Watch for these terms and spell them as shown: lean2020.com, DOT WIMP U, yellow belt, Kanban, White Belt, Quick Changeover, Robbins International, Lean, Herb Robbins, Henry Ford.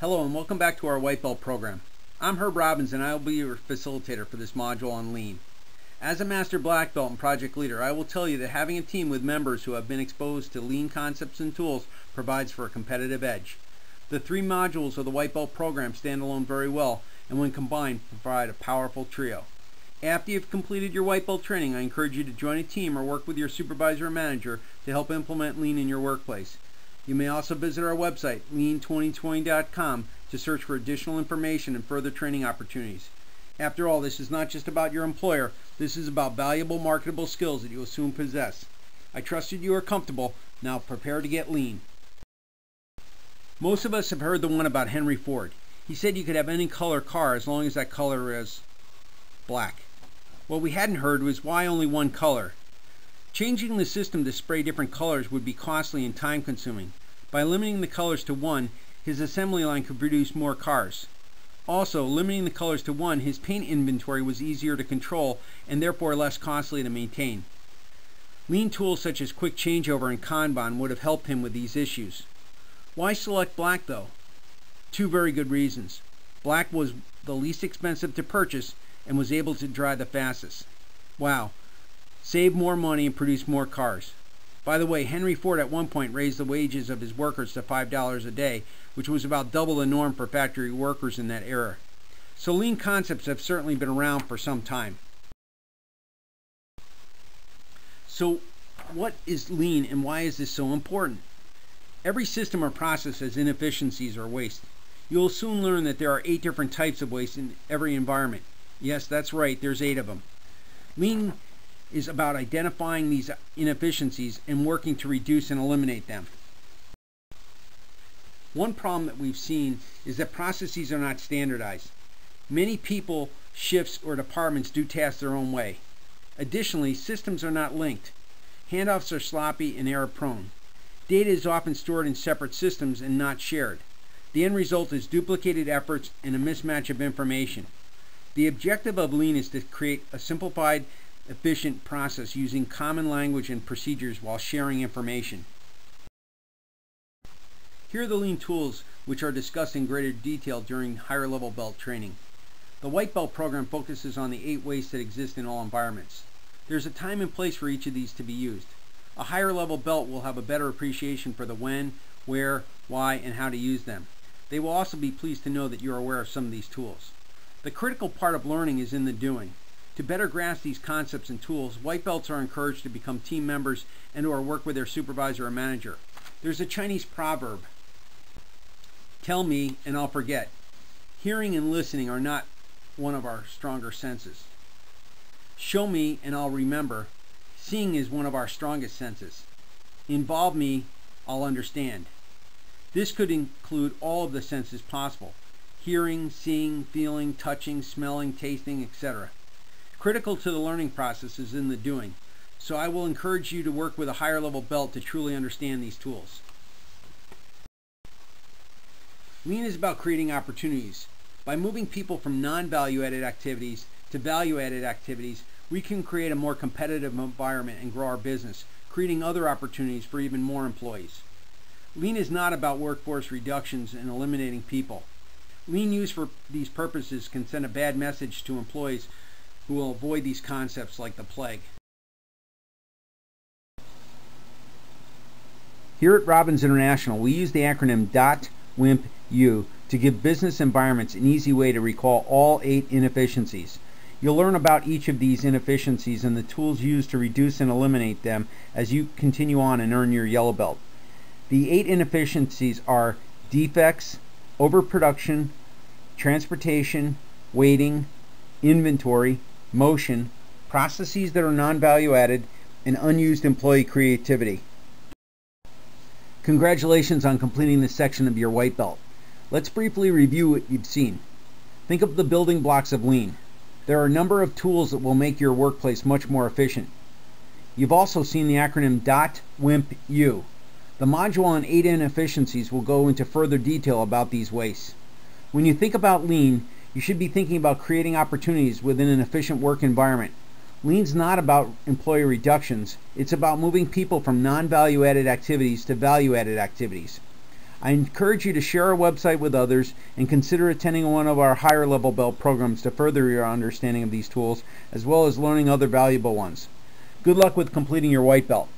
Hello and welcome back to our White Belt program. I'm Herb Robbins and I will be your facilitator for this module on Lean. As a master black belt and project leader, I will tell you that having a team with members who have been exposed to Lean concepts and tools provides for a competitive edge. The three modules of the White Belt program stand alone very well and when combined provide a powerful trio. After you've completed your White Belt training, I encourage you to join a team or work with your supervisor or manager to help implement Lean in your workplace. You may also visit our website, lean2020.com, to search for additional information and further training opportunities. After all, this is not just about your employer, this is about valuable marketable skills that you will soon possess. I trusted you are comfortable, now prepare to get lean. Most of us have heard the one about Henry Ford. He said you could have any color car as long as that color is black. What we hadn't heard was why only one color. Changing the system to spray different colors would be costly and time-consuming. By limiting the colors to one, his assembly line could produce more cars. Also, limiting the colors to one, his paint inventory was easier to control and therefore less costly to maintain. Lean tools such as Quick Changeover and Kanban would have helped him with these issues. Why select black though? Two very good reasons. Black was the least expensive to purchase and was able to dry the fastest. Wow. Save more money and produce more cars. By the way, Henry Ford at one point raised the wages of his workers to $5 a day, which was about double the norm for factory workers in that era. So lean concepts have certainly been around for some time. So what is lean and why is this so important? Every system or process has inefficiencies or waste. You'll soon learn that there are 8 different types of waste in every environment. Yes, that's right, there's 8 of them. Lean is about identifying these inefficiencies and working to reduce and eliminate them. One problem that we've seen is that processes are not standardized. Many people, shifts, or departments do tasks their own way. Additionally, systems are not linked. Handoffs are sloppy and error-prone. Data is often stored in separate systems and not shared. The end result is duplicated efforts and a mismatch of information. The objective of Lean is to create a simplified, efficient process using common language and procedures while sharing information. Here are the Lean tools which are discussed in greater detail during higher level belt training. The White Belt program focuses on the 8 ways that exist in all environments. There's a time and place for each of these to be used. A higher level belt will have a better appreciation for the when, where, why, and how to use them. They will also be pleased to know that you're aware of some of these tools. The critical part of learning is in the doing. To better grasp these concepts and tools, white belts are encouraged to become team members and or work with their supervisor or manager. There's a Chinese proverb, tell me and I'll forget. Hearing and listening are not one of our stronger senses. Show me and I'll remember. Seeing is one of our strongest senses. Involve me, I'll understand. This could include all of the senses possible. Hearing, seeing, feeling, touching, smelling, tasting, etc. Critical to the learning process is in the doing, so I will encourage you to work with a higher level belt to truly understand these tools. Lean is about creating opportunities. By moving people from non-value-added activities to value-added activities, we can create a more competitive environment and grow our business, creating other opportunities for even more employees. Lean is not about workforce reductions and eliminating people. Lean use for these purposes can send a bad message to employees who will avoid these concepts like the plague. Here at Robbins International, we use the acronym DOT WIMP U to give business environments an easy way to recall all 8 inefficiencies. You'll learn about each of these inefficiencies and the tools used to reduce and eliminate them as you continue on and earn your yellow belt. The 8 inefficiencies are defects, overproduction, transportation, waiting, inventory, motion, processes that are non-value added, and unused employee creativity. Congratulations on completing this section of your white belt. Let's briefly review what you've seen. Think of the building blocks of Lean. There are a number of tools that will make your workplace much more efficient. You've also seen the acronym DOT WIMP U. The module on 8 inefficiencies will go into further detail about these wastes. When you think about Lean, you should be thinking about creating opportunities within an efficient work environment. Lean's not about employee reductions, it's about moving people from non-value added activities to value added activities. I encourage you to share our website with others and consider attending one of our higher level belt programs to further your understanding of these tools, as well as learning other valuable ones. Good luck with completing your white belt.